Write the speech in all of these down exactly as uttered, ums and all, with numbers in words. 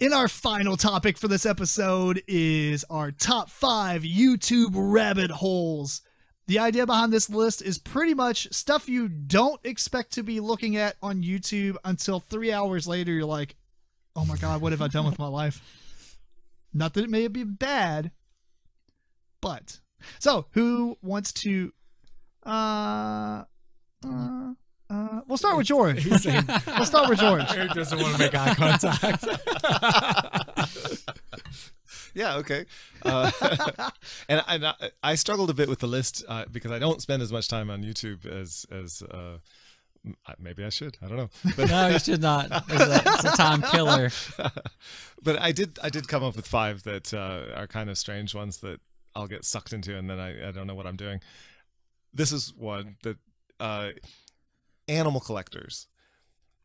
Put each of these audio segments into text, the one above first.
And our final topic for this episode is our top five YouTube rabbit holes. The idea behind this list is pretty much stuff you don't expect to be looking at on YouTube until three hours later. You're like, oh my God, what have I done with my life? Not that it may be bad, but so who wants to, uh, uh, uh, we'll start with George. We'll start with George. Eric doesn't want to make eye contact. Yeah, okay. Uh, and I, I struggled a bit with the list uh, because I don't spend as much time on YouTube as, as uh, maybe I should. I don't know. But no, you should not. It's a, it's a time killer. But I did, I did come up with five that uh, are kind of strange ones that I'll get sucked into and then I, I don't know what I'm doing. This is one that uh, animal collectors.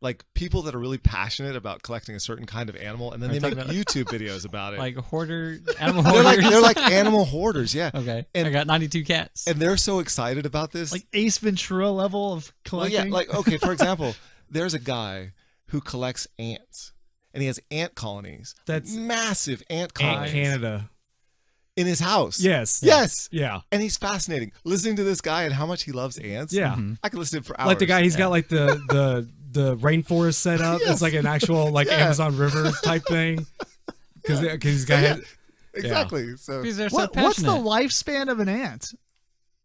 Like people that are really passionate about collecting a certain kind of animal, and then they make YouTube videos about it. Like hoarder, animal hoarders. They're like, they're like animal hoarders, yeah. Okay, and I got ninety-two cats. And they're so excited about this. Like Ace Ventura level of collecting. Well, yeah, like, okay, for example, there's a guy who collects ants, and he has ant colonies. That's massive ant colonies. Ant Canada. In his house. Yes. Yes. Yeah. And he's fascinating. Listening to this guy and how much he loves ants. Yeah. Mm-hmm. I could listen to him for hours. Like the guy, he's yeah. got like the... the the rainforest set up. Yes. It's like an actual like yeah. Amazon River type thing. Because yeah. he's got... Yeah. Exactly. Yeah. So, so what, what's the lifespan of an ant?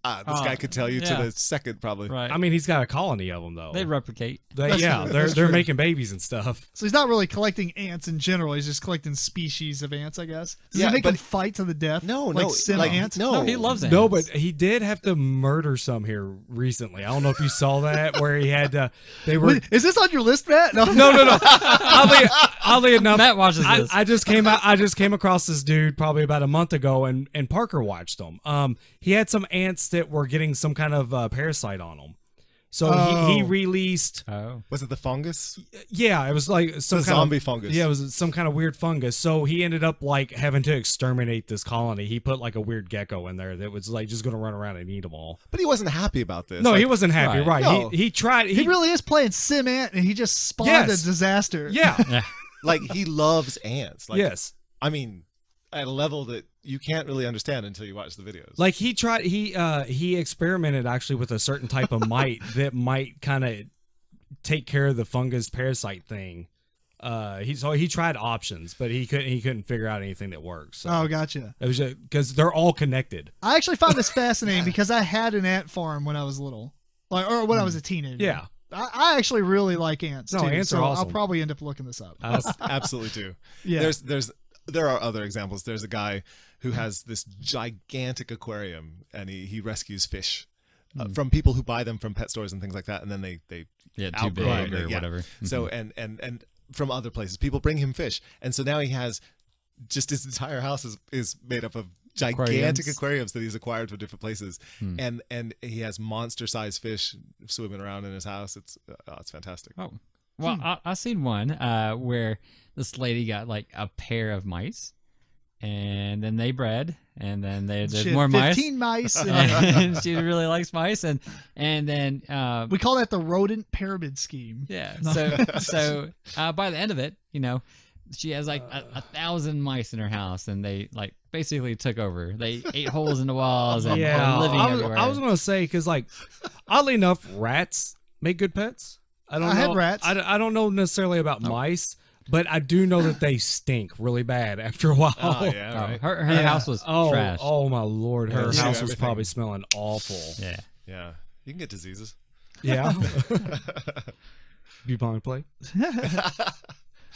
Uh, this uh, guy could tell you yeah. to the second, probably. Right. I mean, he's got a colony of them, though. They replicate. They, yeah, true. they're That's they're true. making babies and stuff. So he's not really collecting ants in general. He's just collecting species of ants, I guess. Does yeah, he make them fight to the death? No, like, no. Sin like, ants? No. no, he loves ants. No, but he did have to murder some here recently. I don't know if you saw that, where he had to... They were... Wait, is this on your list, Matt? No, no, no. no. Oddly, oddly enough, Matt watches I, this. I just, came out, I just came across this dude probably about a month ago, and, and Parker watched him. Um, he had some ants... that were getting some kind of uh, parasite on them, so oh. he, he released. Oh. Was it the fungus? Yeah, it was like some kind zombie of, fungus. Yeah, it was some kind of weird fungus. So he ended up like having to exterminate this colony. He put like a weird gecko in there that was like just going to run around and eat them all. But he wasn't happy about this. No, like, he wasn't happy. Right? right. No. He, he tried. He, he really is playing Sim Ant, and he just spawned yes. a disaster. Yeah, like he loves ants. Like, yes, I mean at a level that you can't really understand until you watch the videos. Like he tried, he uh, he experimented actually with a certain type of mite that might kind of take care of the fungus parasite thing. Uh, he so he tried options, but he couldn't he couldn't figure out anything that works. So. Oh, gotcha. It was because they're all connected. I actually found this fascinating because I had an ant farm when I was little, like or when mm. I was a teenager. Yeah, I, I actually really like ants. No, too, ants so are awesome. I'll probably end up looking this up. I absolutely do. Yeah, there's there's there are other examples. There's a guy who has this gigantic aquarium and he, he rescues fish uh, mm. from people who buy them from pet stores and things like that. And then they, they yeah, outgrow them or, or yeah. whatever. So, and, and, and from other places, people bring him fish. And so now he has just his entire house is, is made up of gigantic aquariums. aquariums that he's acquired from different places. Mm. And, and he has monster sized fish swimming around in his house. It's, oh, it's fantastic. Oh, well, hmm. I, I've seen one uh, where this lady got like a pair of mice. And then they bred, and then they did more mice. fifteen mice. And she really likes mice, and and then uh, we call that the rodent pyramid scheme. Yeah. So so uh, by the end of it, you know, she has like a, a thousand mice in her house, and they like basically took over. They ate holes in the walls and yeah. living I was, everywhere. I was gonna say because like oddly enough, rats make good pets. I don't. I know, had rats. I, I don't know necessarily about oh. mice. But I do know that they stink really bad after a while. Oh, yeah, right. Her, her yeah. house was oh, trash. Oh, my Lord. Her yeah, house was everything. probably smelling awful. Yeah. Yeah. You can get diseases. Yeah. Bubonic plague.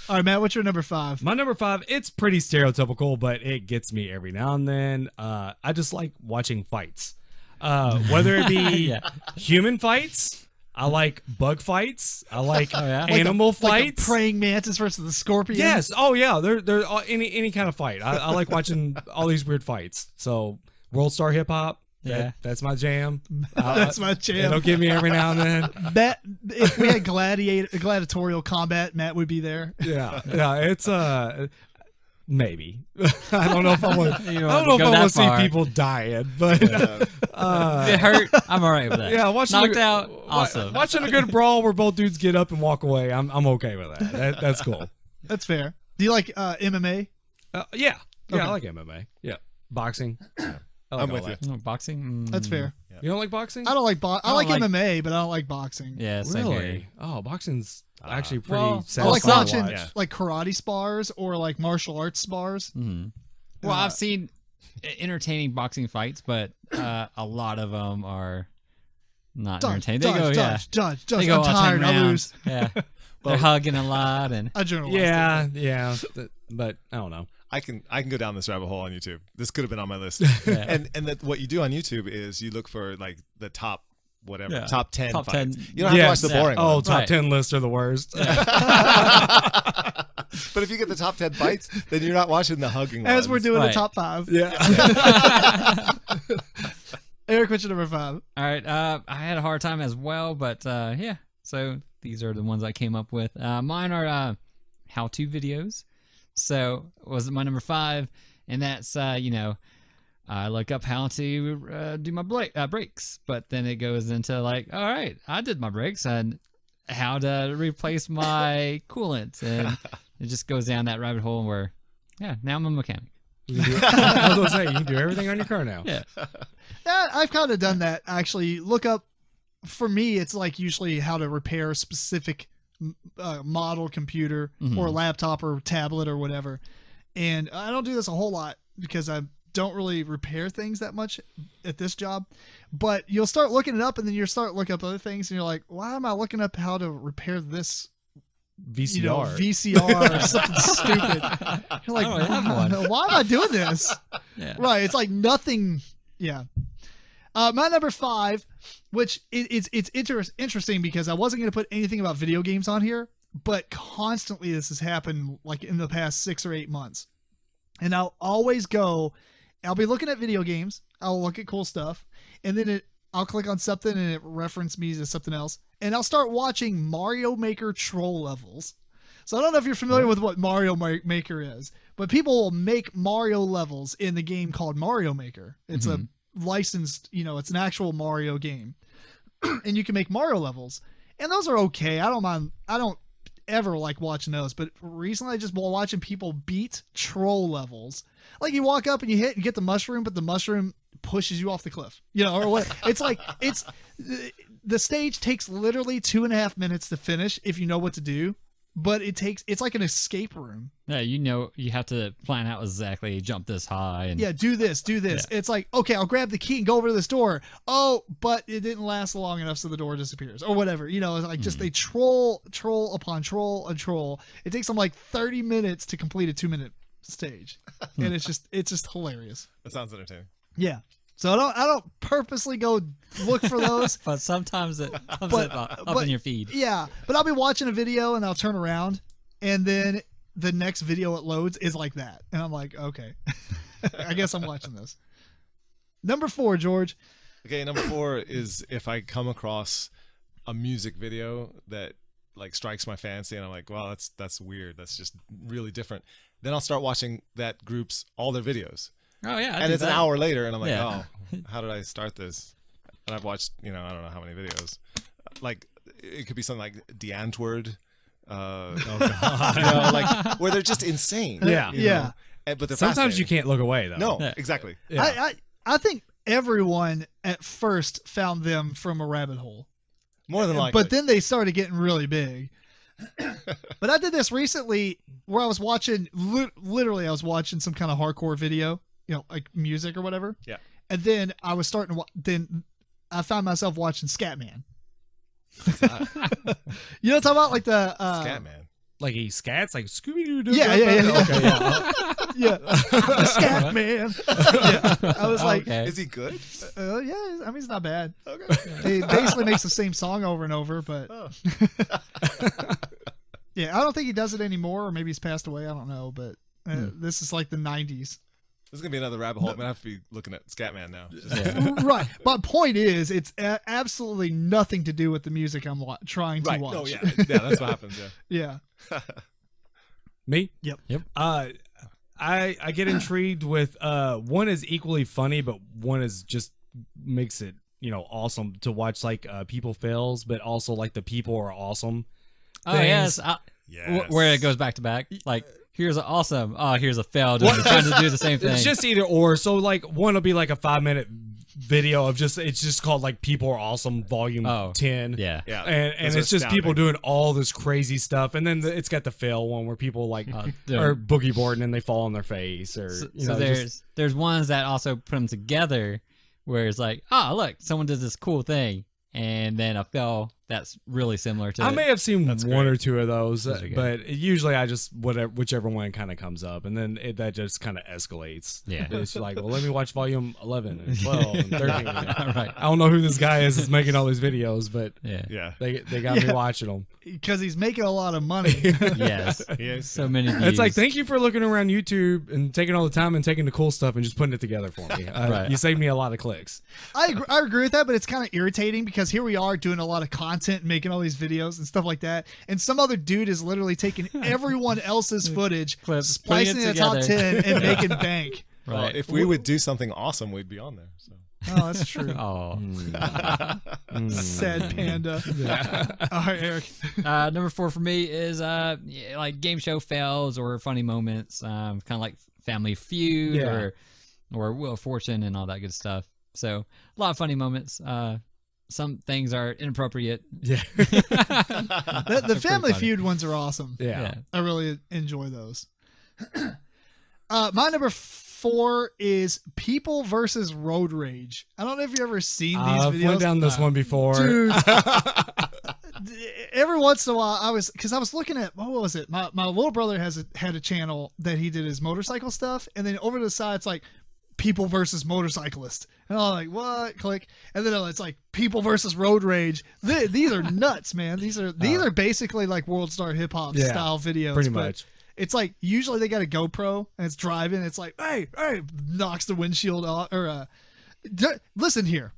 All right, Matt, what's your number five? My number five, it's pretty stereotypical, but it gets me every now and then. Uh, I just like watching fights, uh, whether it be yeah. human fights. I like bug fights. I like oh, yeah. animal like a, fights. Like praying mantis versus the scorpion. Yes. Oh yeah. They're they're any any kind of fight. I, I like watching all these weird fights. So World Star Hip Hop. Yeah. That, that's my jam. Uh, that's my jam. It'll give me every now and then. Matt, if we had gladiator gladiatorial combat, Matt would be there. Yeah. Yeah. It's uh maybe. I don't know if I want. I don't know if I want to see people dying, but yeah. uh, it hurt. I'm alright with that. Yeah, watching knocked a, out. Awesome. Watching a good brawl where both dudes get up and walk away. I'm I'm okay with that. that that's cool. That's fair. Do you like uh, M M A? Uh, yeah. Yeah, okay. I like M M A. Yeah. Boxing. Yeah. Like I'm with that. you. Boxing? Mm. That's fair. Yeah. You don't like boxing? I don't like bo I, I like, like M M A, but I don't like boxing. Yeah, really? Here. Oh, boxing's uh, actually pretty well, I like watching yeah. like karate spars or like martial arts spars. Mm-hmm. Well, uh, I've seen entertaining boxing fights, but uh, a lot of them are not dodge, entertaining. They dodge, go, dodge, yeah. dodge, dodge. They go, I'm tired. I lose. Yeah. They're hugging a lot and yeah, yeah. But I don't know. I can I can go down this rabbit hole on YouTube. This could have been on my list. Yeah. And and that what you do on YouTube is you look for like the top whatever yeah. top ten. Top fights. ten. You don't yeah. have to watch the boring. Yeah. Oh, ones. top right. ten lists are the worst. Yeah. But if you get the top ten fights, then you're not watching the hugging. As ones. we're doing right. the top five. Yeah. yeah. Eric, what's your number five? All right. Uh, I had a hard time as well, but uh, yeah. So these are the ones I came up with. Uh, mine are uh, how-to videos. So was my number five, and that's uh, you know, I look up how to uh, do my break, uh, breaks, but then it goes into like, all right, I did my breaks and how to replace my coolant, and it just goes down that rabbit hole where, yeah, now I'm a mechanic. You can do, I was gonna say, you can do everything on your car now. Yeah, yeah I've kind of done that actually. Look up for me, it's like usually how to repair a specific Uh, model computer mm-hmm. or laptop or tablet or whatever, and I don't do this a whole lot because I don't really repair things that much at this job. But you'll start looking it up, and then you start looking up other things, and you're like, "Why am I looking up how to repair this V C R, you know, V C R or something stupid?" You're like, why, "Why am I doing this?" Yeah. Right? It's like nothing. Yeah. Uh, my number five, which it, it's it's inter interesting because I wasn't going to put anything about video games on here, but constantly this has happened like in the past six or eight months. And I'll always go, I'll be looking at video games, I'll look at cool stuff, and then it, I'll click on something and it references me to something else, and I'll start watching Mario Maker troll levels. So I don't know if you're familiar with what Mario Maker is, but people will make Mario levels in the game called Mario Maker. It's mm-hmm. a licensed, you know, it's an actual Mario game and you can make Mario levels, and those are okay. I don't mind. I don't ever like watching those, but recently I just been watching people beat troll levels. Like you walk up and you hit and get the mushroom, but the mushroom pushes you off the cliff, you know, or what? It's like, it's the stage takes literally two and a half minutes to finish if you know what to do, but it takes, it's like an escape room. Yeah, you know, you have to plan out exactly, jump this high. And yeah, do this, do this. Yeah. It's like, okay, I'll grab the key and go over to this door. Oh, but it didn't last long enough, so the door disappears or whatever. You know, it's like just mm. they troll, troll upon troll and troll. It takes them like thirty minutes to complete a two-minute stage. And it's just, it's just hilarious. That sounds entertaining. Yeah. So I don't, I don't purposely go look for those. But sometimes it comes but, up, up but, in your feed. Yeah, but I'll be watching a video and I'll turn around, and then the next video it loads is like that. And I'm like, okay, I guess I'm watching this. Number four, George. Okay, number four is if I come across a music video that like strikes my fancy and I'm like, wow, that's, that's weird. That's just really different. Then I'll start watching that group's, all their videos. Oh yeah, I and it's that. an hour later, and I'm like, yeah. oh, how did I start this? And I've watched, you know, I don't know how many videos. Like, it could be something like Die Antwoord, uh, oh God. You know, like where they're just insane. Yeah, you know? yeah. And, but sometimes you can't look away though. No, yeah. exactly. Yeah. I, I I think everyone at first found them from a rabbit hole. More than likely. But then they started getting really big. But I did this recently where I was watching, li literally, I was watching some kind of hardcore video. You know, like music or whatever. Yeah. And then I was starting to, then I found myself watching Scatman. You know what I'm talking about? Like the uh, Scatman. Like he scats, like Scooby-Doo. Yeah, yeah, yeah. Okay, yeah. yeah. Scatman. Yeah. I was like, okay. Is he good? Uh, yeah, I mean, he's not bad. Okay. He basically makes the same song over and over, but. Oh. Yeah, I don't think he does it anymore, or maybe he's passed away. I don't know, but uh, hmm. this is like the nineties. This is going to be another rabbit hole. No. I'm going to have to be looking at Scatman now. Yeah. Right. My point is, it's absolutely nothing to do with the music I'm trying to right. watch. Oh, yeah. Yeah, that's what happens. Yeah. Yeah. Me? Yep. Yep. Uh, I, I get intrigued with uh, one is equally funny, but one is just makes it, you know, awesome to watch, like uh, people fails, but also like the people are awesome. Oh, things. yes. I, yes. Where it goes back to back. Like. here's an awesome, oh, here's a failed. We're trying to do the same thing. It's just either or. So like one will be like a five minute video of just, it's just called like People Are Awesome Volume oh, ten. Yeah. yeah. And, and it's just people doing all this crazy stuff. And then the, it's got the fail one where people like uh, are boogie boarding and they fall on their face. Or, so you know, so there's, just, there's ones that also put them together where it's like, oh, look, someone does this cool thing. And then a fail that's really similar to. I it. may have seen that's one great. or two of those, those but usually I just whatever whichever one kind of comes up, and then it, that just kind of escalates. Yeah, it's like, well, let me watch volume eleven and twelve and thirteen. Right. I don't know who this guy is that's making all these videos, but yeah, yeah. they they got yeah. me watching them because he's making a lot of money. Yes, yes, so many. Views. It's like, thank you for looking around YouTube and taking all the time and taking the cool stuff and just putting it together for me. Uh, right. You saved me a lot of clicks. I agree, I agree with that, but it's kind of irritating because. Because here we are doing a lot of content, making all these videos and stuff like that, and some other dude is literally taking everyone else's footage, Clip, splicing it in the top ten, and making bank. Right. Well, if we would do something awesome, we'd be on there. So. Oh, that's true. Oh, mm. Sad panda. Yeah. All right, Eric. Uh, number four for me is uh, like game show fails or funny moments, um, kind of like Family Feud yeah. or or Wheel of Fortune and all that good stuff. So a lot of funny moments. Uh, Some things are inappropriate. Yeah, the, the Family Feud ones are awesome. Yeah, yeah. I really enjoy those. uh, my number four is People versus Road Rage. I don't know if you've ever seen these uh, videos. I've went down this uh, one before. Dude, every once in a while, I was because I was looking at what was it? My my little brother has a, had a channel that he did his motorcycle stuff, and then over to the side, it's like. People versus motorcyclist, and I'm like, what? Click, and then it's like people versus road rage. They, these are nuts, man. These are these uh, are basically like World Star Hip Hop yeah, style videos. Pretty much. It's like usually they got a GoPro and it's driving. And it's like, hey, hey, knocks the windshield off. Or uh, listen here,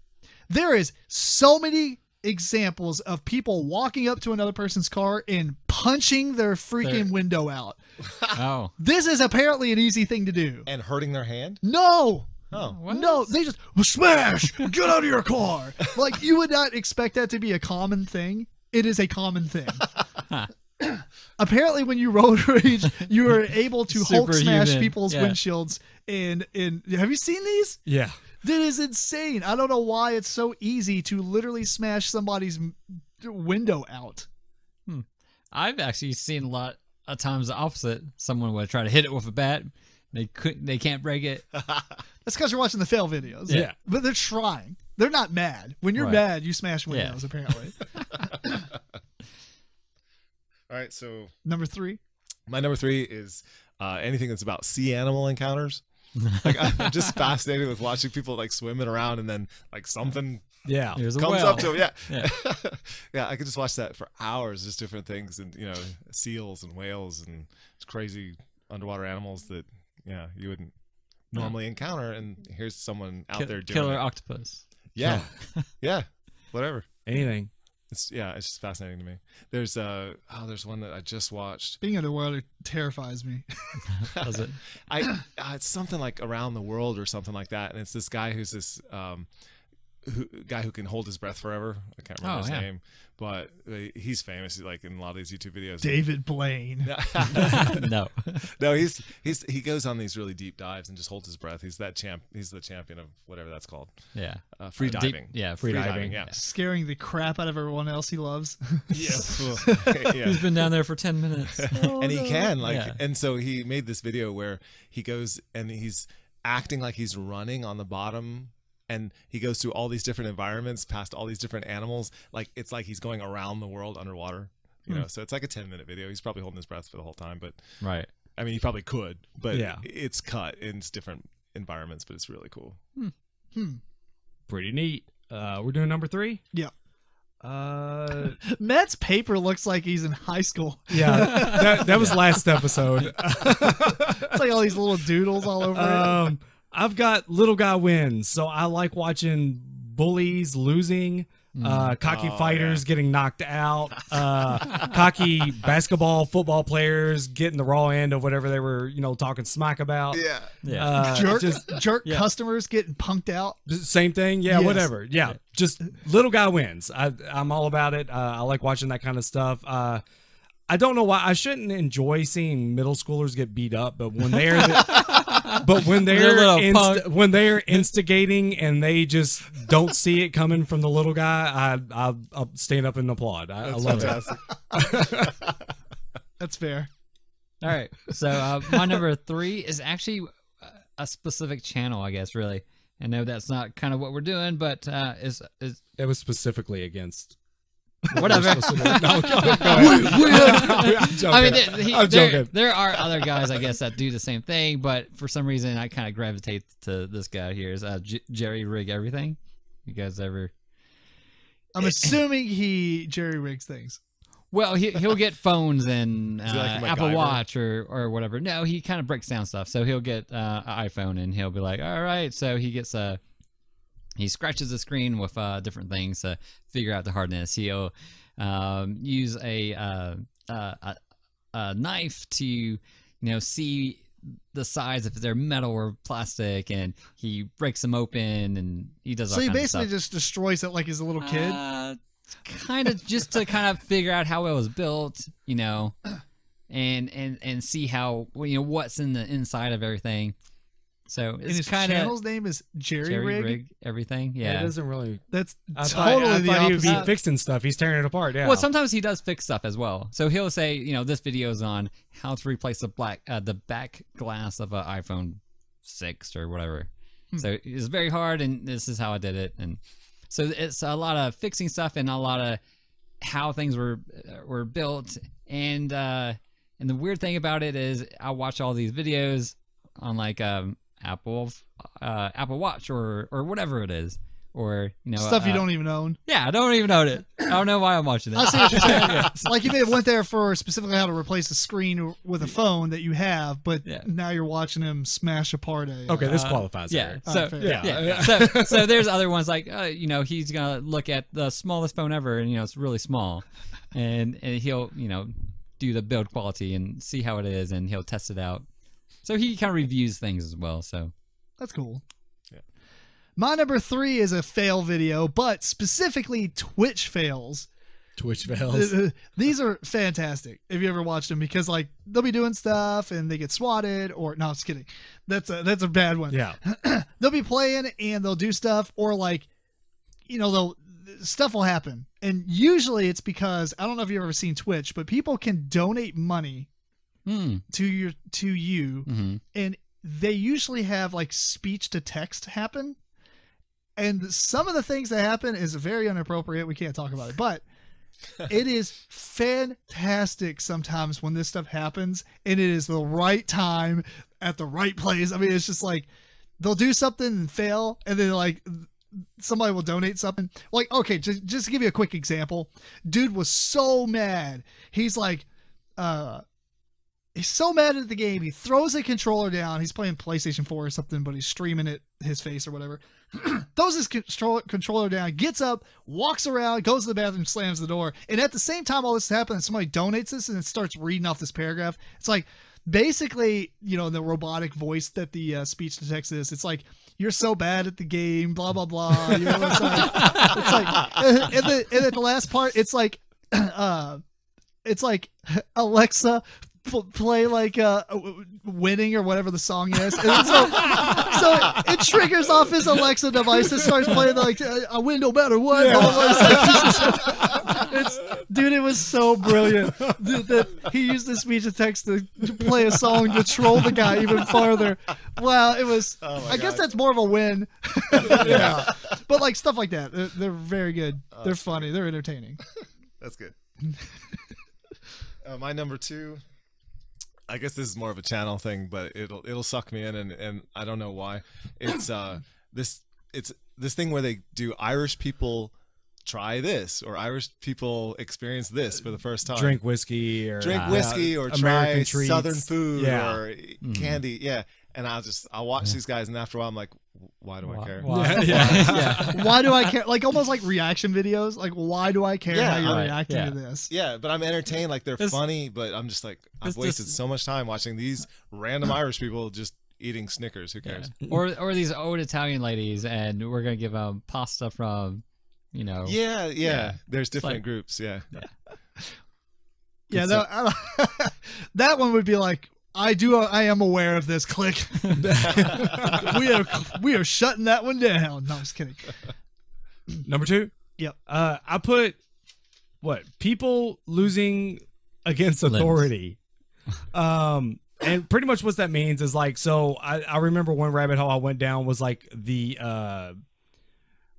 there is so many examples of people walking up to another person's car and punching their freaking They're... window out. Oh. This is apparently an easy thing to do. And hurting their hand? No. Oh. What? No, they just smash, get out of your car. Like you would not expect that to be a common thing. It is a common thing. Apparently when you road rage, you are able to Hulk smash people's yeah. windshields and in have you seen these? Yeah. That is insane. I don't know why it's so easy to literally smash somebody's window out. Hmm. I've actually seen a lot of times the opposite. Someone would try to hit it with a bat. They couldn't. They can't break it. That's because you're watching the fail videos. Yeah, but they're trying. They're not mad. When you're right. mad, you smash windows. Yeah. Apparently. All right. So number three. My number three is uh, anything that's about sea animal encounters. Like I'm just fascinated with watching people like swimming around and then like something yeah comes whale. up to them. Yeah, yeah. Yeah, I could just watch that for hours, just different things and you know seals and whales and crazy underwater animals that yeah you wouldn't normally yeah. encounter. And here's someone out Kill, there doing killer it. octopus. Yeah, yeah, yeah. Whatever, anything. It's, yeah, it's just fascinating to me. There's uh oh, there's one that I just watched. Being in the world it terrifies me. Does it? I uh, it's something like Around the World or something like that, and it's this guy who's this um, who, guy who can hold his breath forever. I can't remember oh, his yeah. name, but he's famous. Like in a lot of these YouTube videos. David Blaine. No, no, he's he's he goes on these really deep dives and just holds his breath. He's that champ. He's the champion of whatever that's called. Yeah. Uh, free diving. Deep, yeah, free, free diving. diving. Yeah. Scaring the crap out of everyone else he loves. Yes. Yeah. He's been down there for ten minutes. Oh, and he no. can like, yeah. and so he made this video where he goes and he's acting like he's running on the bottom. And he goes through all these different environments, past all these different animals. Like it's like he's going around the world underwater, you know. Mm. So it's like a ten-minute video. He's probably holding his breath for the whole time, but right. I mean, he probably could, but yeah. it's cut in different environments. But it's really cool. Hmm. Hmm. Pretty neat. Uh, we're doing number three. Yeah. Uh, Matt's paper looks like he's in high school. Yeah, that, that was yeah. last episode. It's like all these little doodles all over um, it. I've got little guy wins, so I like watching bullies losing, uh, cocky oh, fighters yeah. getting knocked out, uh, cocky basketball, football players getting the raw end of whatever they were, you know, talking smack about. Yeah, yeah. Uh, jerk, just, jerk yeah. customers getting punked out. Same thing. Yeah, yes. whatever. Yeah, yeah, just little guy wins. I, I'm all about it. Uh, I like watching that kind of stuff. Uh, I don't know why I shouldn't enjoy seeing middle schoolers get beat up, but when they're the, but when they're, they're when they're instigating and they just don't see it coming from the little guy, I I I'll stand up and applaud. I, I love fantastic. It. That's fair. All right. So uh, my number three is actually a specific channel, I guess, really. I know that's not kind of what we're doing, but uh, is is it was specifically against. Whatever. No, go, go I mean, th he, there, there are other guys, I guess, that do the same thing, but for some reason, I kind of gravitate to this guy here. Is uh, J Jerry Rig Everything? You guys ever? I'm assuming he Jerry rigs things. Well, he he'll get phones and uh, like Apple Watch or or whatever. No, he kind of breaks down stuff. So he'll get uh, an iPhone and he'll be like, all right. So he gets a. He scratches the screen with uh, different things to figure out the hardness. He'll um, use a, uh, a, a knife to, you know, see the size if they're metal or plastic, and he breaks them open and he does. So all he basically just destroys it like he's a little kid. Uh, kind of just to kind of figure out how it was built, you know, and and and see how you know what's in the inside of everything. So it's and his kinda, channel's name is Jerry, Jerry Rig. Rig Everything. Yeah, it doesn't really. That's I totally thought, I the thought he would be fixing stuff. He's tearing it apart. Yeah. Well, sometimes he does fix stuff as well. So he'll say, you know, this video is on how to replace the black, uh, the back glass of an iPhone six or whatever. Hmm. So it's very hard, and this is how I did it. And so it's a lot of fixing stuff and a lot of how things were were built. And uh, and the weird thing about it is, I watch all these videos on like um. Apple, uh, Apple Watch or or whatever it is, or you know stuff uh, you don't even own. Yeah, I don't even own it. I don't know why I'm watching this. It's like you may have went there for specifically how to replace a screen with a phone that you have, but yeah. now you're watching him smash apart a. Uh, okay, this qualifies. Uh, yeah, so oh, yeah, yeah. yeah. so so there's other ones like uh, you know he's gonna look at the smallest phone ever, and you know it's really small, and and he'll you know do the build quality and see how it is, and he'll test it out. So he kind of reviews things as well. So that's cool. Yeah. My number three is a fail video, but specifically Twitch fails. Twitch fails. These are fantastic. If you ever watched them, because like they'll be doing stuff and they get swatted or no, I'm just kidding. That's a, that's a bad one. Yeah. They'll be playing and they'll do stuff or like, you know, they'll stuff will happen. And usually it's because I don't know if you've ever seen Twitch, but people can donate money Mm. to your to you mm-hmm. and they usually have like speech to text happen, and some of the things that happen is very inappropriate. We can't talk about it, but it is fantastic sometimes when this stuff happens and it is the right time at the right place. I mean, it's just like they'll do something and fail, and then like somebody will donate something. Like, okay, just, just to give you a quick example, dude was so mad. He's like uh he's so mad at the game, he throws a controller down. He's playing PlayStation four or something, but he's streaming it, his face or whatever. Throws his control controller down, gets up, walks around, goes to the bathroom, slams the door. And at the same time, all this happens, somebody donates this and it starts reading off this paragraph. It's like, basically, you know, the robotic voice that the uh, speech to text is, it's like, you're so bad at the game, blah, blah, blah. You know, it's like, it's like and, the, and at the last part, it's like, uh, it's like, Alexa, play like uh, Winning or whatever the song is. And so, so it triggers off his Alexa device and starts playing like I win no matter what. Yeah. It's, dude, it was so brilliant. Dude, that he used the speech to text to, to play a song to troll the guy even farther. Wow, it was. Oh my I God. guess that's more of a win. Yeah. But like stuff like that, they're, they're very good. Oh, they're funny. Good. They're entertaining. That's good. Uh, my number two. I guess this is more of a channel thing, but it'll it'll suck me in, and and I don't know why. It's uh this it's this thing where they do Irish people try this or Irish people experience this for the first time. Drink whiskey or drink whiskey uh, or American try treats. Southern food yeah. or mm. candy, yeah. And I'll just I'll watch yeah. these guys, and after a while I'm like, why do why, I care? Why? Yeah. Yeah. Yeah. Why do I care? Like almost like reaction videos. Like why do I care yeah, how you're right. reacting yeah. to this? Yeah, but I'm entertained. Like they're it's, funny, but I'm just like I've wasted just, so much time watching these random Irish people just eating Snickers. Who cares? Yeah. Or or these old Italian ladies, and we're gonna give them pasta from, you know. Yeah, yeah. yeah. There's different like, groups. Yeah. yeah. Yeah, that, I, that one would be like, I do. I am aware of this. Click. we are we are shutting that one down. No, I'm just kidding. Number two. Yep. Uh, I put what people losing against authority. Um, and pretty much what that means is like, so I, I remember one rabbit hole I went down was like the uh,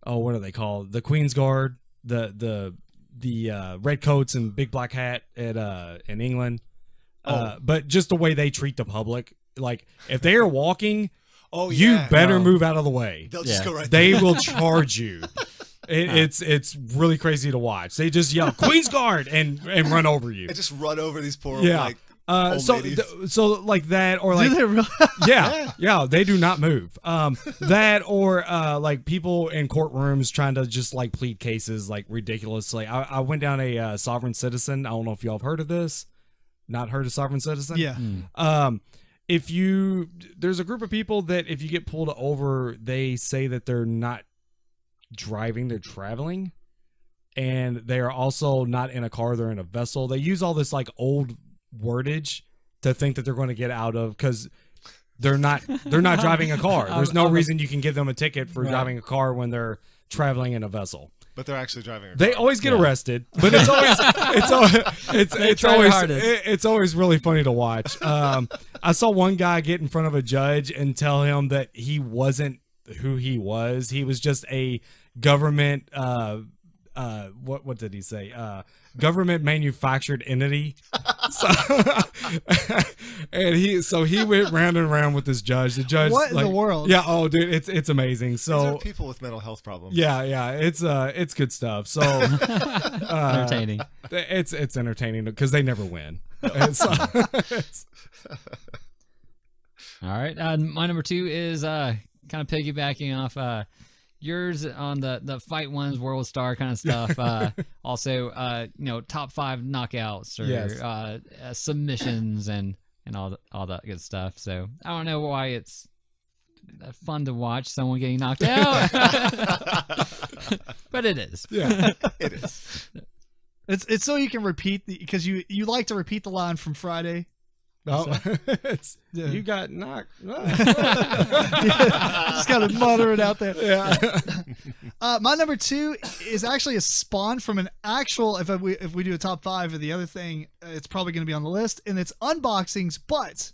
oh, what are they called? The Queen's Guard, the the the uh, red coats and big black hat at uh in England. Uh, oh. But just the way they treat the public, like if they are walking, oh, yeah, you better no. move out of the way. They'll yeah. just go right there. They will charge you. It, huh. It's it's really crazy to watch. They just yell Queen's Guard and and run over you. They just run over these poor yeah. like uh, old so th so like that or like really? yeah yeah they do not move. Um, that or uh like people in courtrooms trying to just like plead cases like ridiculously. I, I went down a uh, sovereign citizen. I don't know if y'all have heard of this. Not heard of sovereign citizen? Yeah. Mm. Um, if you, there's a group of people that if you get pulled over, they say that they're not driving, they're traveling. And they are also not in a car, they're in a vessel. They use all this like old wordage to think that they're going to get out of, because they're not, they're not driving a car. There's no reason you can give them a ticket for right. driving a car when they're traveling in a vessel. But they're actually driving. A car. They always get yeah. arrested, but it's always it's always, it's, it's always it, it's always really funny to watch. Um, I saw one guy get in front of a judge and tell him that he wasn't who he was. He was just a government. Uh, uh, what what did he say? Uh, government manufactured entity. So, and he so he went round and round with this judge. The judge, what like, in the world? Yeah, oh dude, it's it's amazing. So these are people with mental health problems. Yeah, yeah, it's uh, it's good stuff. So uh, entertaining. It's it's entertaining because they never win. And so, it's, all right, uh, my number two is uh, kind of piggybacking off uh, yours on the the fight ones, World Star kind of stuff. Uh, also, uh, you know, top five knockouts or yes. uh, uh, submissions and and all the, all that good stuff. So I don't know why it's fun to watch someone getting knocked out, but it is. Yeah, it is. It's it's so you can repeat the because you you like to repeat the line from Friday. Oh, so, it's, yeah. you got knocked. yeah, just gotta mutter it out there. Yeah. Uh, my number two is actually a spawn from an actual. If we if we do a top five or the other thing, it's probably gonna be on the list, and it's unboxings. But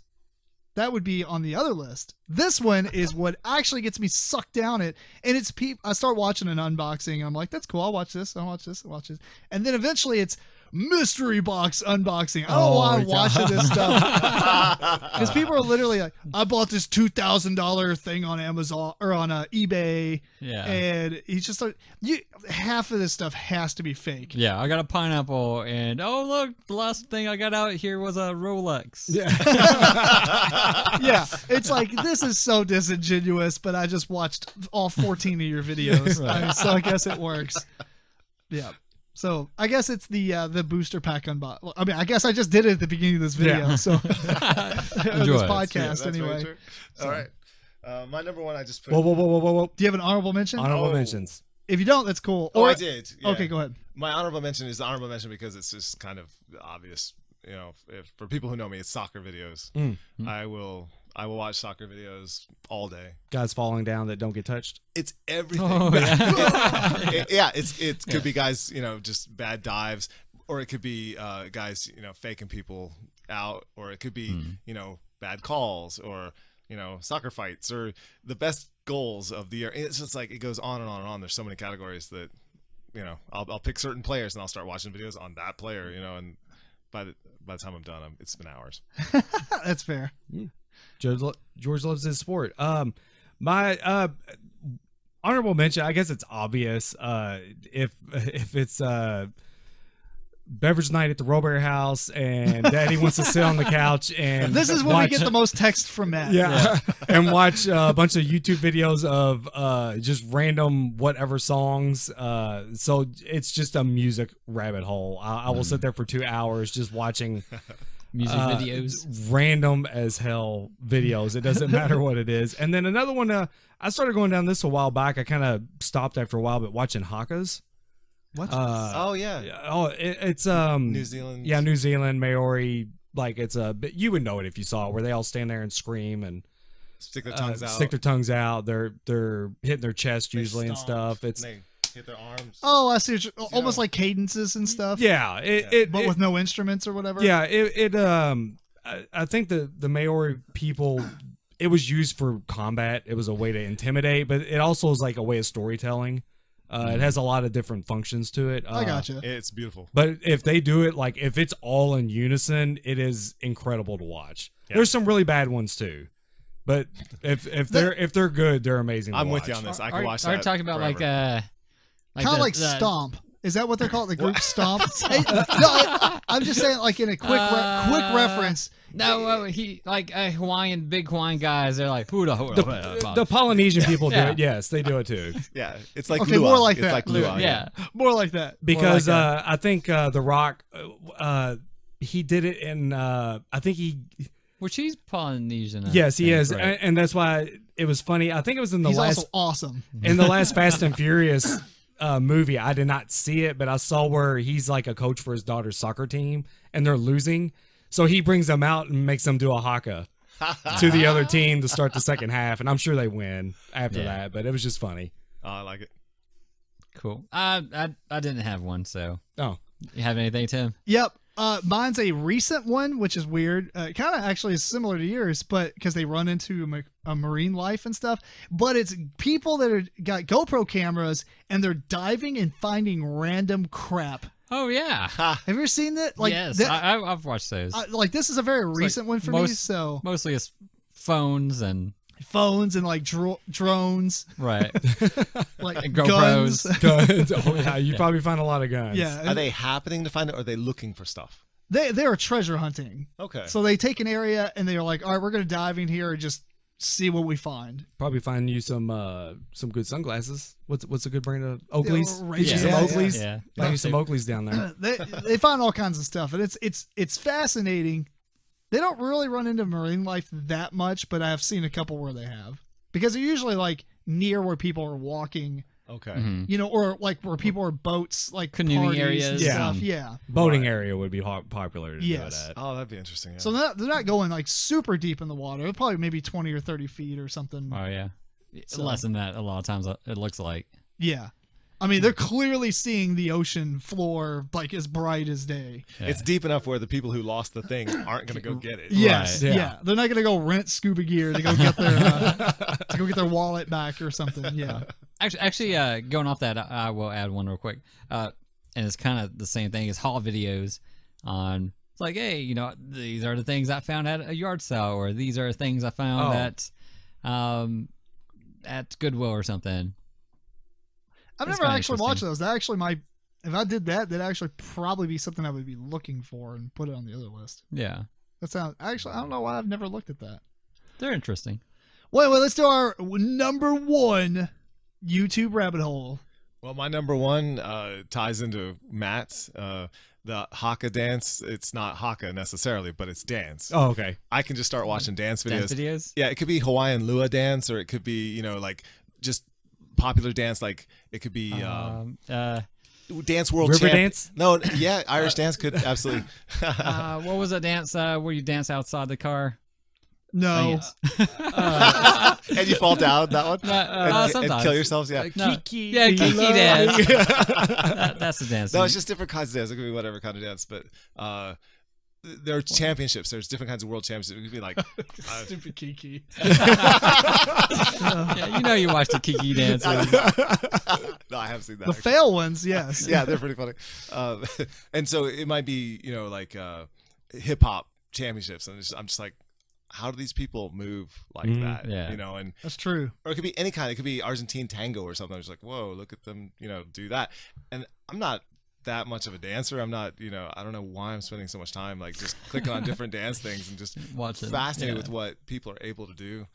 that would be on the other list. This one is what actually gets me sucked down it, and it's peep. I start watching an unboxing, and I'm like, that's cool. I'll watch this. I'll watch this. I'll watch this, and then eventually it's. Mystery box unboxing. I don't want to watch this stuff because people are literally like, "I bought this two thousand dollar thing on Amazon or on uh, eBay," yeah. and he's just like, "You half of this stuff has to be fake." Yeah, I got a pineapple, and oh look, the last thing I got out here was a Rolex. Yeah, yeah. It's like this is so disingenuous, but I just watched all fourteen of your videos, right. I mean, so I guess it works. Yeah. So I guess it's the uh, the booster pack unbox. I mean, I guess I just did it at the beginning of this video. Yeah. So this podcast yeah, anyway. Really so. All right, uh, my number one. I just put. Whoa, whoa, whoa, whoa, whoa! Do you have an honorable mention? Honorable oh. mentions. If you don't, that's cool. Or, oh, I did. Yeah. Okay, go ahead. My honorable mention is the honorable mention because it's just kind of obvious. You know, if, for people who know me, it's soccer videos. Mm. Mm. I will. I will watch soccer videos all day. Guys falling down that don't get touched. It's everything. Oh, yeah. it's, it, yeah, it's it could yeah. be guys, you know, just bad dives, or it could be uh, guys, you know, faking people out, or it could be mm. you know bad calls, or you know soccer fights, or the best goals of the year. It's just like it goes on and on and on. There's so many categories that you know I'll I'll pick certain players and I'll start watching videos on that player, you know, and by the by the time I'm done, I'm, it's been hours. That's fair. Yeah. George, lo George loves his sport. Um, my uh, honorable mention, I guess it's obvious. Uh, if if it's uh, beverage night at the Robert house and Daddy wants to sit on the couch and this is when watch, we get the most text from Matt. Yeah, yeah. and watch uh, a bunch of YouTube videos of uh, just random whatever songs. Uh, so it's just a music rabbit hole. I, I will mm. sit there for two hours just watching. Music uh, videos, random as hell videos. It doesn't matter what it is. And then another one, uh, I started going down this a while back. I kind of stopped after a while, but watching Hakas. What? Uh, oh yeah. Oh, it, it's um New Zealand. Yeah, New Zealand Maori. Like it's a. You would know it if you saw it, where they all stand there and scream and stick their tongues uh, out. Stick their tongues out. They're they're hitting their chest they usually stomp, and stuff. It's. And they hit their arms. Oh, I see. You almost know. Like cadences and stuff. Yeah. It, yeah. it but it, with no instruments or whatever. Yeah. It it um. I, I think the the Maori people. It was used for combat. It was a way to intimidate, but it also is like a way of storytelling. Uh, it has a lot of different functions to it. Uh, I gotcha. It's beautiful. But if they do it, like if it's all in unison, it is incredible to watch. Yeah. There's some really bad ones too, but if if they're if they're good, they're amazing. I'm to watch. with you on this. I can are, watch. Are, that are talking about forever. like uh, like kind of like the, stomp. Is that what they're called? The group stomp? Hey, no, I, I'm just saying, like in a quick re uh, quick reference. No, uh, he like uh, Hawaiian, big Hawaiian guys. They're like hula hula. The, uh, the Polynesian people yeah. do it. Yes, they do it too. Yeah, it's like okay, lua. more like it's that. Like lua, yeah. yeah, more like that. Because like uh, that. I think uh, The Rock, uh, he did it in. Uh, I think he. Which he's Polynesian. I yes, think, he is, right? And that's why it was funny. I think it was in the he's last. Also awesome. In the last Fast and Furious. Uh, movie. I did not see it, but I saw where he's like a coach for his daughter's soccer team and they're losing. So he brings them out and makes them do a haka to the other team to start the second half. And I'm sure they win after yeah. that, but it was just funny. Oh, I like it. Cool. I, I, I didn't have one, so. Oh. You have anything, Tim? Yep. Uh, mine's a recent one, which is weird. Uh, kind of actually is similar to yours, but because they run into ma a marine life and stuff. But it's people that are got GoPro cameras and they're diving and finding random crap. Oh yeah, have you ever seen that? Like, yes, that, I, I've watched those. I, like this is a very recent like one for most, me. So mostly it's phones and phones and like dro drones, right? Like and guns. Guns. Oh yeah, you yeah. probably find a lot of guns. Yeah. Are they happening to find it, or are they looking for stuff? They they are treasure hunting. Okay. So they take an area and they're like, all right, we're gonna dive in here and just see what we find. Probably find you some uh some good sunglasses. What's what's a good brand of Oakleys? Yeah, yeah, some yeah, Oakleys. Yeah. yeah. Find yeah. you some Oakleys down there. they they find all kinds of stuff, and it's it's it's fascinating. They don't really run into marine life that much, but I have seen a couple where they have. Because they're usually like near where people are walking. Okay. Mm-hmm. You know, or like where people are boats, like canoeing areas. Yeah. Stuff. yeah. Boating right. area would be popular to yes. do that. Oh, that'd be interesting. Yeah. So they're not, they're not going like super deep in the water. They're probably maybe twenty or thirty feet or something. Oh, yeah. So, less than that a lot of times it looks like. Yeah. I mean, they're clearly seeing the ocean floor like as bright as day. Yeah. It's deep enough where the people who lost the thing aren't going to go get it. Yes, right. yeah. yeah, they're not going to go rent scuba gear to go get their uh, to go get their wallet back or something. Yeah, actually, actually, uh, going off that, I will add one real quick, uh, and it's kind of the same thing as haul videos. On it's like, hey, you know, these are the things I found at a yard sale, or these are things I found oh. at um, at Goodwill or something. I've never actually watched those. That actually might, if I did that, that'd actually probably be something I would be looking for and put it on the other list. Yeah. That sounds, actually, I don't know why I've never looked at that. They're interesting. Wait, wait, let's do our number one YouTube rabbit hole. Well, my number one uh, ties into Matt's, uh, the haka dance. It's not haka necessarily, but it's dance. Oh, okay. I can just start watching dance videos. Dance videos? Yeah, it could be Hawaiian lua dance, or it could be, you know, like just popular dance, like it could be um, um uh dance world river champ. dance no yeah Irish dance could absolutely uh what was a dance uh where you dance outside the car no uh, uh, and you fall down that one uh, uh, and, uh, and kill yourselves yeah uh, no. Kiki yeah Kiki dance that, that's the dance no it's just different kinds of dance. It could be whatever kind of dance, but uh there are championships. There's different kinds of world championships. It could be like uh, stupid Kiki. Yeah, you know you watch the Kiki dance. No, I have seen that. The actually. fail ones, yes. Yeah, they're pretty funny. Um, and so it might be, you know, like uh, hip hop championships. I'm just, I'm just like, how do these people move like mm, that? Yeah. You know, and that's true. Or it could be any kind. It could be Argentine tango or something. I'm just like, whoa, look at them, you know, do that. And I'm not that much of a dancer. I'm not, you know, I don't know why I'm spending so much time like just clicking on different dance things and just Watch fascinated yeah. with what people are able to do.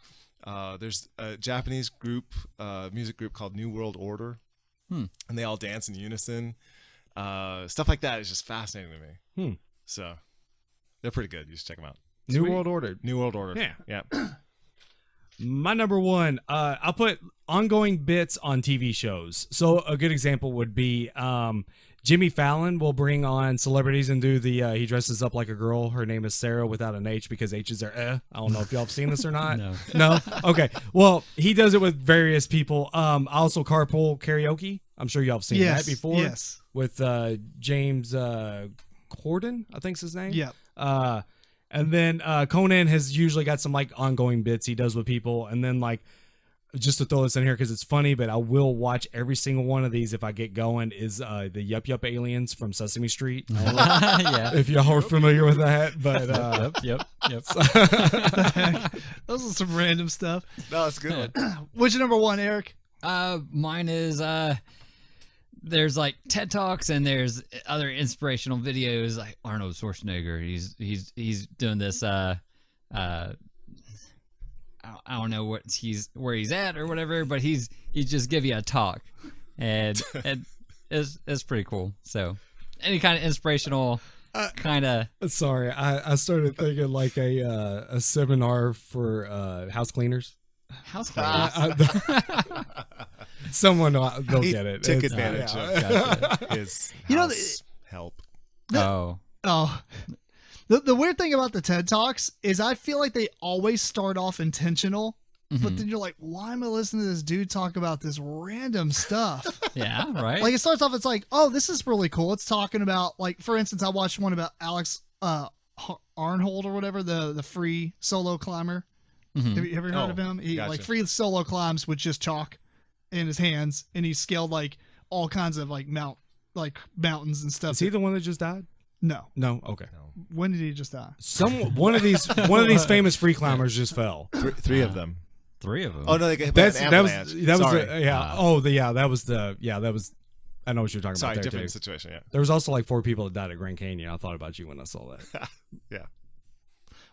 Uh, there's a Japanese group, uh, music group called New World Order, hmm. and they all dance in unison. Uh, stuff like that is just fascinating to me. Hmm. So they're pretty good. You should check them out. New Sweet. World Order. New World Order. Yeah. Yeah. My number one, uh, I'll put ongoing bits on T V shows. So a good example would be um, Jimmy Fallon will bring on celebrities and do the, uh, he dresses up like a girl. Her name is Sarah without an H because H's are eh. I don't know if y'all have seen this or not. No. No? Okay. Well, he does it with various people. Um, also carpool karaoke. I'm sure y'all have seen yes. that before. Yes. With uh, James uh, Corden, I think's his name. Yeah. Uh, And then uh, Conan has usually got some like ongoing bits he does with people. And then like, just to throw this in here because it's funny, but I will watch every single one of these if I get going, is uh, the Yup Yup Aliens from Sesame Street. Yeah. If y'all are familiar with that. But uh, Yup, Yup, Yup. Those are some random stuff. No, it's good. Yeah. What's your number one, Eric? Uh, mine is... Uh... There's like TED Talks and there's other inspirational videos like Arnold Schwarzenegger. He's he's he's doing this. Uh, uh, I don't know what he's where he's at or whatever, but he's he just give you a talk, and, and it's it's pretty cool. So any kind of inspirational. Uh, kind of sorry, I I started thinking like a uh, a seminar for uh, house cleaners. House cleaners. Uh, Someone they'll he get it. Took it's, advantage uh, yeah. of gotcha. His you know the, help. The, oh, oh, the the weird thing about the TED Talks is I feel like they always start off intentional, mm-hmm. but then you're like, why am I listening to this dude talk about this random stuff? Yeah, right. Like it starts off, it's like, oh, this is really cool. It's talking about like, for instance, I watched one about Alex uh, Arnold or whatever, the the free solo climber. Mm-hmm. Have you ever heard oh, of him? He gotcha. like free solo climbs with just chalk in his hands, and he scaled like all kinds of like mount like mountains and stuff. Is he the one that just died? No, no. Okay. No. When did he just die? Some one of these one of these famous free climbers just fell. Three, three uh, of them. Three of them. Oh no, they got hit That's, by an avalanche. That was that Sorry. was a, yeah. Uh, oh the yeah that was the yeah that was. I know what you're talking Sorry, about. Sorry, different too. situation. Yeah. There was also like four people that died at Grand Canyon. I thought about you when I saw that. Yeah.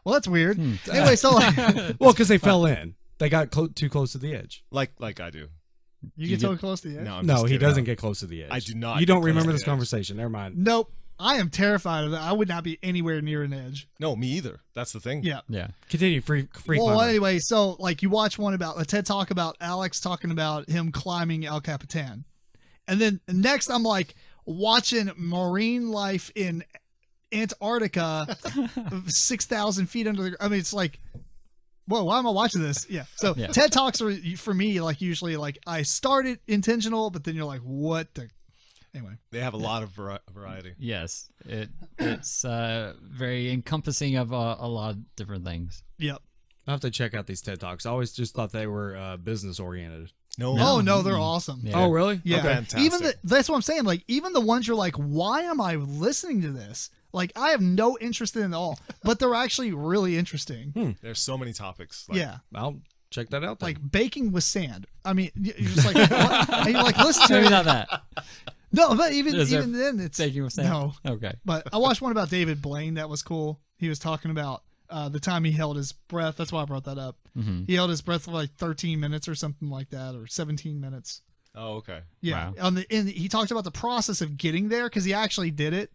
Well, that's weird. Hmm. Anyway, so like, well, because they fell in, they got clo too close to the edge. Like like I do. You, you get, get so close to the edge? No, I'm no he doesn't out. get close to the edge. I do not. You don't remember this conversation. Never mind. Nope. I am terrified of that. I would not be anywhere near an edge. No, me either. That's the thing. Yeah. Yeah. Continue. Free, free Well, climber. anyway, so like you watch one about a TED Talk about Alex talking about him climbing El Capitan. And then next I'm like watching marine life in Antarctica, six thousand feet under the, I mean, it's like, whoa, why am I watching this? Yeah. So yeah. TED Talks are for me, like usually like I started intentional, but then you're like, what the, anyway, they have a yeah. lot of vari variety. Yes. It, it's uh, very encompassing of uh, a lot of different things. Yep. I'll have to check out these TED Talks. I always just thought they were uh, business oriented. No. no. Oh no, they're awesome. Yeah. Oh really? Yeah. Okay. Fantastic. Even the, that's what I'm saying. Like even the ones you're like, why am I listening to this? Like I have no interest in it at all, but they're actually really interesting. Hmm. There's so many topics. Like, yeah, I'll check that out. Then. Like baking with sand. I mean, you're just like, what? And you're like, listen to Maybe not that. No, but even Is even then, it's baking with sand. No, okay. But I watched one about David Blaine. That was cool. He was talking about uh, the time he held his breath. That's why I brought that up. Mm-hmm. He held his breath for like thirteen minutes or something like that, or seventeen minutes. Oh, okay. Yeah. Wow. On the and he talked about the process of getting there because he actually did it.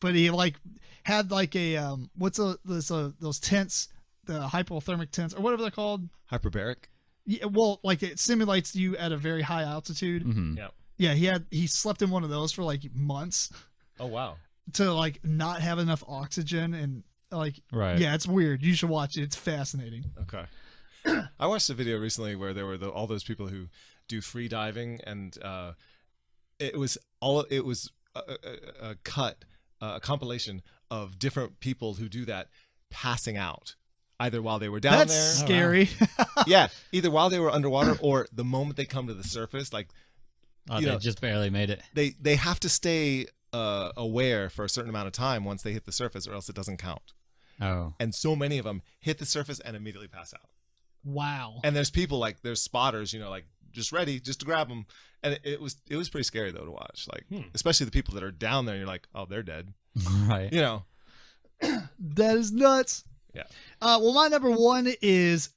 But he like had like a um what's a this uh those tents, the hypothermic tents or whatever they're called, hyperbaric. Yeah, well, like it simulates you at a very high altitude. Mm-hmm. Yeah, yeah. He had he slept in one of those for like months. Oh wow. To like not have enough oxygen and like right. Yeah, it's weird. You should watch it. It's fascinating. Okay. I watched a video recently where there were the, all those people who do free diving and uh, it was all it was a, a, a cut. Uh, a compilation of different people who do that passing out either while they were down That's there. That's scary. Oh, wow. Yeah. Either while they were underwater or the moment they come to the surface, like, oh, you they know, just barely made it. They, they have to stay uh, aware for a certain amount of time once they hit the surface or else it doesn't count. Oh. And so many of them hit the surface and immediately pass out. Wow. And there's people like there's spotters, you know, like just ready just to grab them. And it, it was it was pretty scary though to watch, like hmm. especially the people that are down there. And you're like, oh, they're dead, right? You know, that is nuts. Yeah. Uh, well, my number one is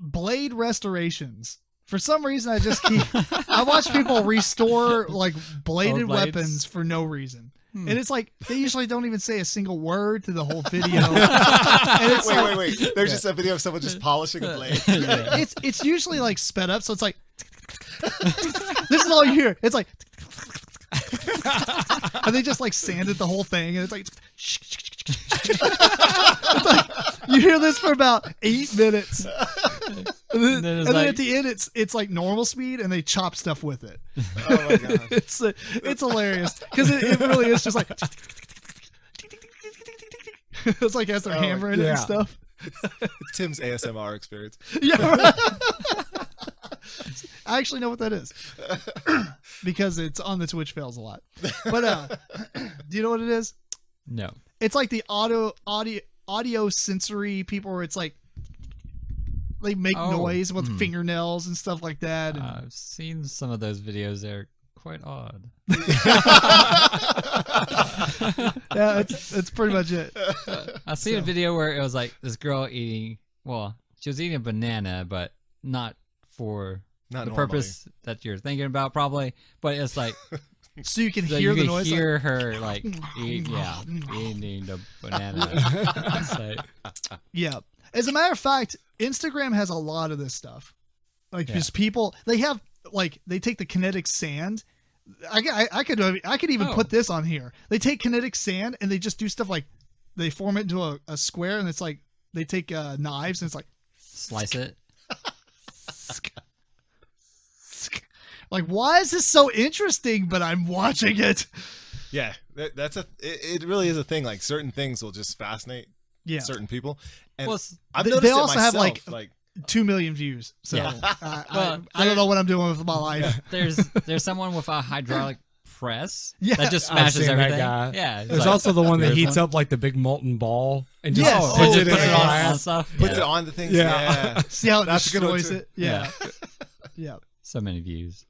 blade restorations. For some reason, I just keep I watch people restore like bladed weapons for no reason. Hmm. And it's like, they usually don't even say a single word to the whole video. And it's wait, like, wait, wait. There's yeah. just a video of someone just polishing a blade. Yeah. It's it's usually like sped up, so it's like, this is all you hear. It's like, and they just like sanded the whole thing, and it's like, it's like you hear this for about eight minutes. And then, and then, and then like, at the end, it's it's like normal speed, and they chop stuff with it. Oh my god, it's a, it's hilarious because it, it really is just like it's like as they're oh, hammering yeah. it and stuff. It's Tim's A S M R experience. Yeah, right. I actually know what that is because it's on the Twitch fails a lot. But uh, do you know what it is? No, it's like the auto audio audio sensory people where it's like. They make oh, noise with mm. fingernails and stuff like that. And... Uh, I've seen some of those videos. They're quite odd. Yeah, that's, that's pretty much it. I seen so. a video where it was like this girl eating, well, she was eating a banana, but not for not the normally. purpose that you're thinking about probably. But it's like... So you can so hear you the can noise. You can hear like, her like eat, yeah, eating the banana. So. Yeah. As a matter of fact... Instagram has a lot of this stuff. Like yeah. just people, they have like, they take the kinetic sand. I, I, I could, I could even oh. put this on here. They take kinetic sand and they just do stuff like they form it into a, a square and it's like, they take uh, knives and it's like, slice it. Like, why is this so interesting, but I'm watching it. Yeah. That, that's a, it, it really is a thing. Like certain things will just fascinate yeah. certain people. And well, I've they, they also myself, have like, like two million views, so yeah. uh, well, I, I don't know what I'm doing with my life. There's there's someone with a hydraulic press yeah. that just smashes everything. That yeah, there's like, also the one that heats one. up like the big molten ball and just yes. puts, oh, it, puts it, it on and stuff. Puts yeah. it on the things. Yeah, yeah. See how it That's destroys it. Yeah, yeah. yeah. So many views.